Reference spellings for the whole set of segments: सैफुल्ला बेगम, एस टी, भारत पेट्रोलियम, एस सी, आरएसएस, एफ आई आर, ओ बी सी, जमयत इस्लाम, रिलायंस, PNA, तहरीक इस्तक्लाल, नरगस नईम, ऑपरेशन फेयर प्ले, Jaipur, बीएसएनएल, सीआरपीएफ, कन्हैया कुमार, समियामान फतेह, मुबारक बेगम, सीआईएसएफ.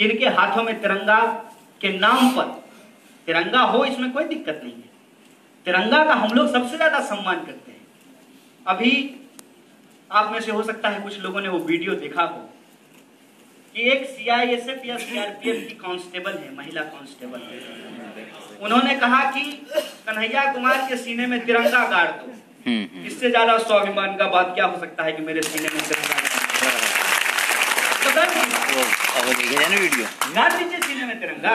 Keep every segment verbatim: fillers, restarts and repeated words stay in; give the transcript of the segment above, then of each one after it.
जिनके हाथों में तिरंगा के नाम पर, तिरंगा हो इसमें कोई दिक्कत नहीं है, तिरंगा का हम लोग सबसे ज्यादा सम्मान करते हैं। अभी आप में से हो सकता है कुछ लोगों ने वो वीडियो देखा हो कि एक सीआईएसएफ या सीआरपीएफ की कांस्टेबल है, महिला कांस्टेबल है, उन्होंने कहा कि कन्हैया कुमार के सीने में तिरंगा गाड़ दो, इससे ज्यादा स्वाभिमान का बात क्या हो सकता है कि मेरे सीने में तिरंगा गाड़ दीजिए, सीने में तिरंगा।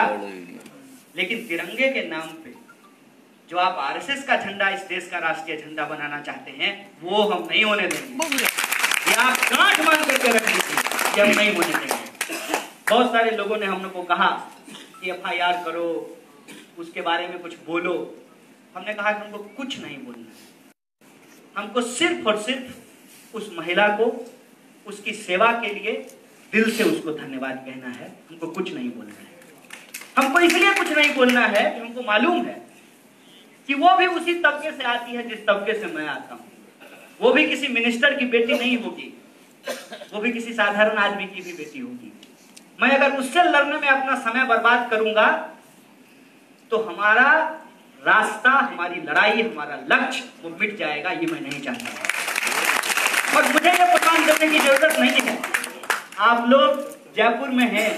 लेकिन तिरंगे के नाम पे जो आप आरएसएस का झंडा, इस देश का राष्ट्रीय झंडा बनाना चाहते हैं, वो हम नहीं होने देंगे। ये आप गांठ बांध करके रख लीजिए, हम नहीं होने देंगे। बहुत सारे लोगों ने हम लोग को कहा कि एफ आई आर करो, उसके बारे में कुछ बोलो। हमने कहा कि हमको कुछ नहीं बोलना, हमको सिर्फ और सिर्फ उस महिला को उसकी सेवा के लिए दिल से उसको धन्यवाद कहना है। हमको कुछ नहीं बोलना है, हमको इसलिए कुछ नहीं बोलना है कि हमको मालूम है कि वो भी उसी तबके से आती है जिस तबके से मैं आता हूँ। वो भी किसी मिनिस्टर की बेटी नहीं होगी, वो भी किसी साधारण आदमी की भी बेटी होगी। मैं अगर उससे लड़ने में अपना समय बर्बाद करूंगा तो हमारा रास्ता, हमारी लड़ाई, हमारा लक्ष्य वो मिट जाएगा। ये मैं नहीं चाहता और मुझे ये परेशान करने की जरूरत नहीं है। आप लोग जयपुर में हैं,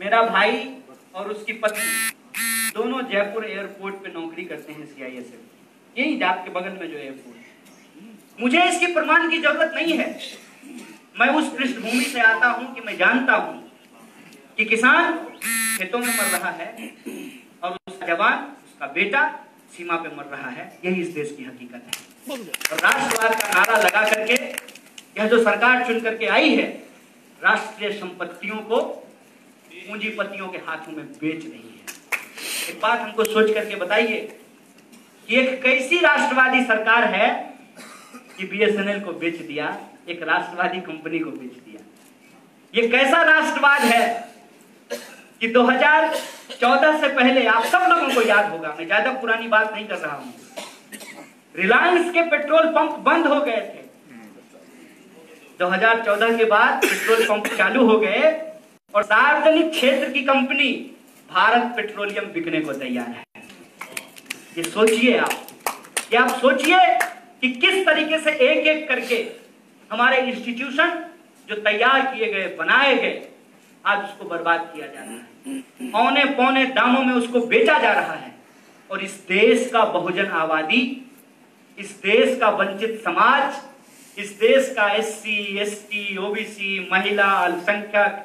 मेरा भाई और उसकी पत्नी दोनों जयपुर एयरपोर्ट पे नौकरी करते हैं सीआईएसएफ, यही आपके बगल में जो एयरपोर्ट। मुझे इसकी प्रमाण की जरूरत नहीं है। मैं उस पृष्ठभूमि से आता हूं कि मैं जानता हूं कि किसान खेतों में मर रहा है और उसका जवान, उसका बेटा सीमा पे मर रहा है। यही इस देश की हकीकत है। और राष्ट्रवाद का नारा लगा करके यह जो सरकार चुन करके आई है, राष्ट्रीय संपत्तियों को पूंजीपतियों के हाथों में बेच रही है। एक बात हमको सोच करके बताइए कि एक कैसी राष्ट्रवादी सरकार है कि बी एस एन एल को बेच दिया, एक राष्ट्रवादी कंपनी को बेच दिया। ये कैसा राष्ट्रवाद है कि दो हजार चौदह से पहले, आप सब लोगों को याद होगा, मैं ज्यादा पुरानी बात नहीं कर रहा हूं, रिलायंस के पेट्रोल पंप बंद हो गए थे। दो हजार चौदह के बाद पेट्रोल पंप चालू हो गए और सार्वजनिक क्षेत्र की कंपनी भारत पेट्रोलियम बिकने को तैयार है। ये सोचिए आप, ये आप सोचिए कि किस तरीके से एक एक करके हमारे इंस्टीट्यूशन जो तैयार किए गए, बनाए गए, आज उसको बर्बाद किया जा रहा है। औने पौने दामों में उसको बेचा जा रहा है और इस देश का बहुजन आबादी, इस देश का वंचित समाज, इस देश का एस सी, एस टी, ओ बी सी, महिला, अल्पसंख्यक,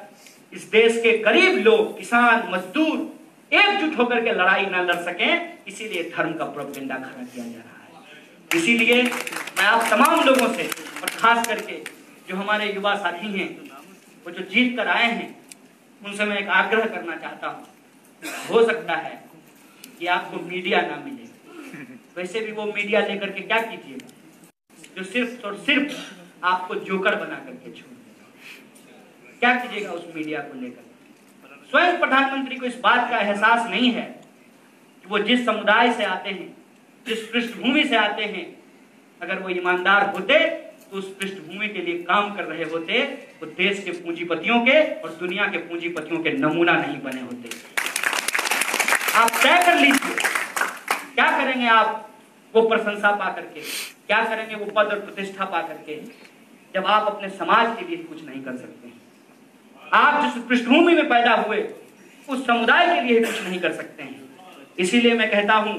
इस देश के गरीब लोग, किसान, मजदूर एकजुट होकर के लड़ाई ना लड़ सकें, इसीलिए धर्म का प्रोपेगेंडा खड़ा किया जा रहा है। इसीलिए मैं आप तमाम लोगों से और खास करके जो हमारे युवा साथी हैं, वो जो जीत कर आए हैं, उनसे मैं एक आग्रह करना चाहता हूँ। हो सकता है कि आपको मीडिया ना मिले, वैसे भी वो मीडिया लेकर के क्या कीजिएगा जो सिर्फ और सिर्फ आपको जोकर बना करके छोड़, क्या कीजिएगा उस मीडिया को लेकर। स्वयं प्रधानमंत्री को इस बात का एहसास नहीं है कि वो जिस समुदाय से आते हैं, जिस पृष्ठभूमि से आते हैं, अगर वो ईमानदार होते तो उस पृष्ठभूमि के लिए काम कर रहे होते, वो देश के पूंजीपतियों के और दुनिया के पूंजीपतियों के नमूना नहीं बने होते। आप तय कर लीजिए क्या करेंगे आप वो प्रशंसा पा करके, क्या करेंगे वो पद और प्रतिष्ठा पा करके, जब आप अपने समाज के लिए कुछ नहीं कर सकते हैं। आप जिस पृष्ठभूमि में पैदा हुए उस समुदाय के लिए कुछ नहीं कर सकते हैं। इसीलिए मैं कहता हूं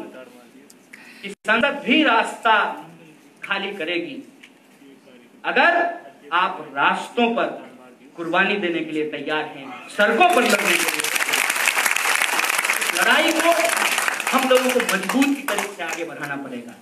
कि संसद भी रास्ता खाली करेगी अगर आप रास्तों पर कुर्बानी देने के लिए तैयार हैं, सड़कों पर लड़ने के लिए। लड़ाई को हम लोगों को मजबूत की तरफ से आगे बढ़ाना पड़ेगा।